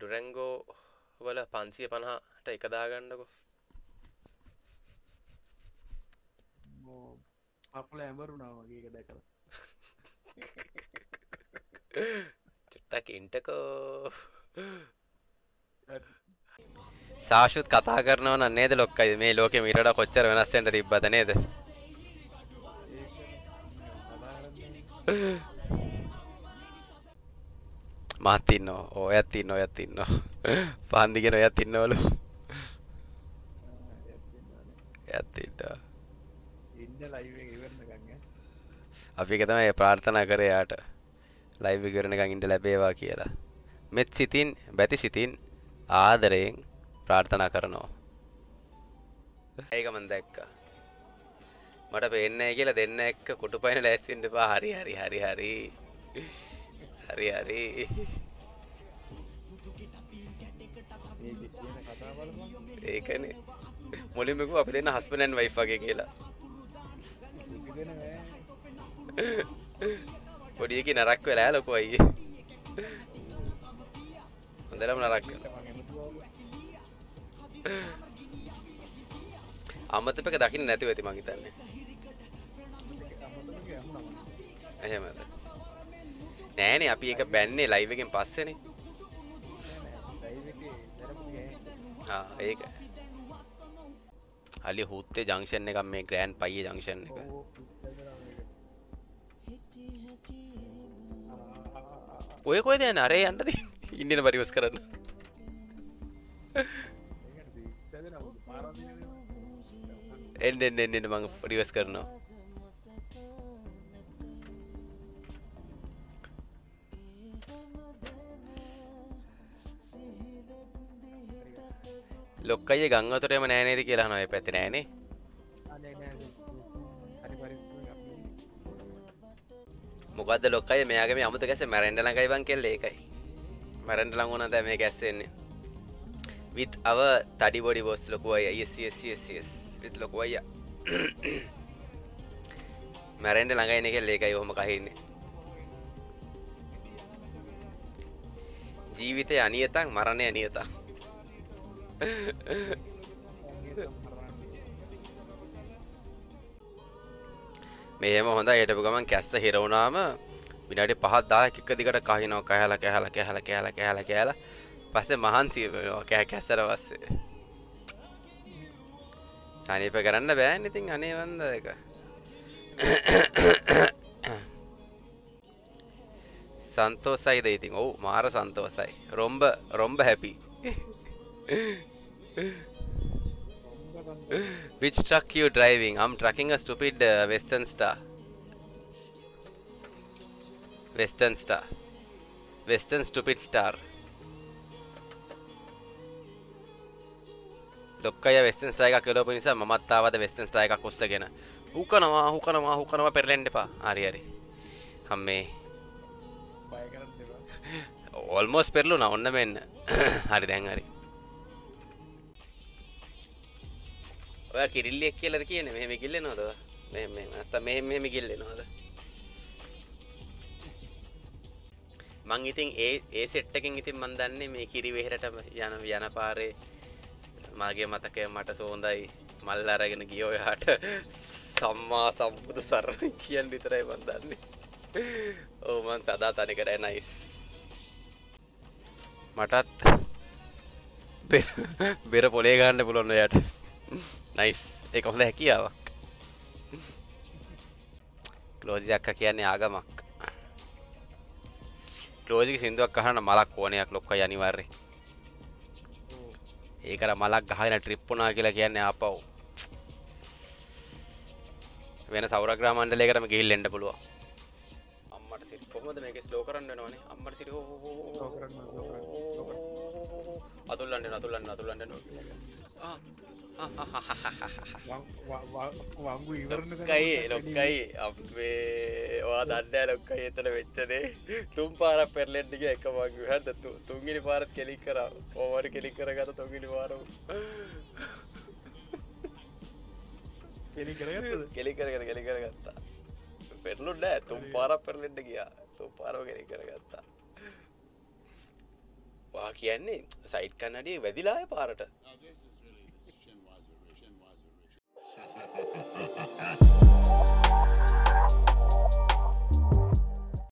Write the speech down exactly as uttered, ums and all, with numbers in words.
ඩුරැන්ගෝ වල පන්සිය පනහට එක දාගන්නකො. මෝ අපල හැමරුණා වගේ එක දැකලා චුට්ටක් ඉන්ටකෝ. සාෂුත් කතා කරනවා නම් නේද ලොක්කයි මේ ලෝකෙම ඊට වඩා කොච්චර වෙනස් වෙන්න තිබ්බද නේද? මහත් ඉන්නවා, ඔයත් ඉන්නවා, ඔයත් ඉන්නවා. පහන් දිගෙන ඔයත් ඉන්නවලු. ඔයත් ඉන්නවා. ඉන්න ලයිව් එක ඉවර නැගන් ඈ. අපි ඒක තමයි ප්‍රාර්ථනා කරේ යාට. ලයිව් එක ඉවර නැගන් ඉන්න ලැබේවා කියලා. මෙත් සිතින්, බැති සිතින් ආදරයෙන් ප්‍රාර්ථනා කරනවා. ඒක මම දැක්කා. මට පේන්නේ කියලා දෙන්න එක්ක කුටුපයින් ලෑස්ති වෙන්න එපා. හරි හරි හරි හරි හරි හරි ඒකනේ මුලින්ම කිව්ව අපි දෙන්න හස්බන්ඩ් ඇන්ඩ් වයිෆ් වගේ කියලා. පොඩි එකේ නරක් වෙලා ඈ ලොකු අයියේ. හොඳටම නරක් වෙලා. අමතපක දකින්න නැතිව ඇති මං හිතන්නේ. එහෙමද? නෑනේ අපි ඒක බැන්නේ ලයිව් එකෙන් පස්සේනේ. ආ ඒක. hali හුත්තේ ජන්ක්ෂන් එකක් මේ ග්‍රෑන්ඩ් පයියේ ජන්ක්ෂන් එක. ඔය කොහෙද යන්නේ? අරේ යන්න තියෙන්නේ. ඉන්දියන පරිවස් කරන්න. එන්න එන්න එන්න මම රිවර්ස් කරනවා. ලොක්කයියේ ගම් වතුරේම නෑ නේද කියලා අහනවා. ඒ පැත්තේ නෑනේ. මොකද්ද ලොක්කයියේ මෙයාගේ මේ අමුතු ගැස්සේ මැරෙන්න ළඟයි බං කියලා. ඒකයි. මැරෙන්න ළඟ වුණා දැන් මේ ගැස්සේ එන්නේ. with our tadi body boss ලොකු අයියා. yes yes yes yes. with ලොකු අයියා මැරෙන්න ළඟ ඉන්නේ කියලා. ඒකයි ඔහොම කහින්නේ. ජීවිතය අනියතං මරණය නියතං. මේම හොඳයි. හිටපු ගමන් කැස්ස හිර වුණාම විනාඩි පහ දහයක් එක දිගට කහිනවා. කැහලා කැහලා කැහලා කැහලා කැහලා කැහලා පස්සේ මහන්සිය වෙනවා කැහ කැස්සට පස්සේ. අනේප කරන්න බෑනේ ඉතින්. අනේ වන්ද එක සන්තෝසයිද ඉතින්. ඔව් මාර සන්තෝසයි. රොම්බ රොම්බ happy. which truck you driving? I'm trucking a stupid uh, Western Star. Western Star. Western stupid star. ලොක්කය වෙස්ටන් ස්ටාර් එකක් කියලා පොනිසා මමත් ආවද වෙස්ටන් ස්ටාර් එකක් ඔස්සගෙන. හුකනවා හුකනවා හුකනවා පෙරලෙන්න එපා. හරි හරි. අම්මේ. බය කරන්න එපා. ඕල්මෝස්ට් පෙරලුණා. ඔන්න මෙන්න. හරි දැන් හරි. ඔයා කිරිල්ලියක් කියලාද කියන්නේ? මෙහෙම කිල්ලෙනවද? මෙහෙම මෙහෙම නැත්තම් මෙහෙම මෙහෙම කිල්ලෙනවද? මං ඉතින් ඒ ඒ සෙට් එකෙන් ඉතින් මං දන්නේ මේ කිරි වෙහෙරටම යන යන පාරේ මාගේ මතකය මට සෝඳයි. මල් අරගෙන ගිය ඔයාට සම්මා සම්බුදු සරණ කියන්න විතරයි මන් දන්නේ. ඔව් මන් සදා තනිකර නයිස්. මටත් බෙර පොලේ ගන්න පුළුවන් ඔයාට. නයිස්. ඒක හොඳ හැකියාවක්. ක්ලෝසි අක්කා කියන්නේ ආගමක්. ක්ලෝසිගේ සින්දුවක් අහන්න මලක් ඕනයක් ලොක්කයි අනිවාර්යෙන්. ඒකට මලක් ගහගෙන ට්‍රිප් වුණා කියලා කියන්නේ ආපහු වෙන සෞරග්‍රහ මණ්ඩලයකටම ගිහින් එන්න පුළුවන්. අම්මට සිරි කොහොමද මේකේ ස්ලෝ කරන්න වෙනවනේ. අම්මට සිරි ඕ ස්ලෝ කරන්න ස්ලෝ කරන්න. අතුල්ලන්න යන අතුල්ලන්න අතුල්ලන්න යන. ආ ආ වංගු ඉවරනේ. ලොක්කයි ලොක්කයි අපේ ඔයා දන්නේ ලොක්කයි එතන වෙච්චදේ. තුන් පාරක් පෙරලෙන්න ගියා එක වංගු. හද තුන්වෙනි පාරත් ක්ලික් කරා. ඕවර් ක්ලික් කරගත්ත තුන්වෙනි පාරම. ක්ලික් කරගත්තද? ක්ලික් කරගෙන ක්ලික් කරගත්තා. పెర్లుండే తుంపారా పెర్లుండే గయా తుంపారా වගේ කරගත්තා. වා කියන්නේ සයිඩ් කන්නඩිය වැදිලාය පාරට.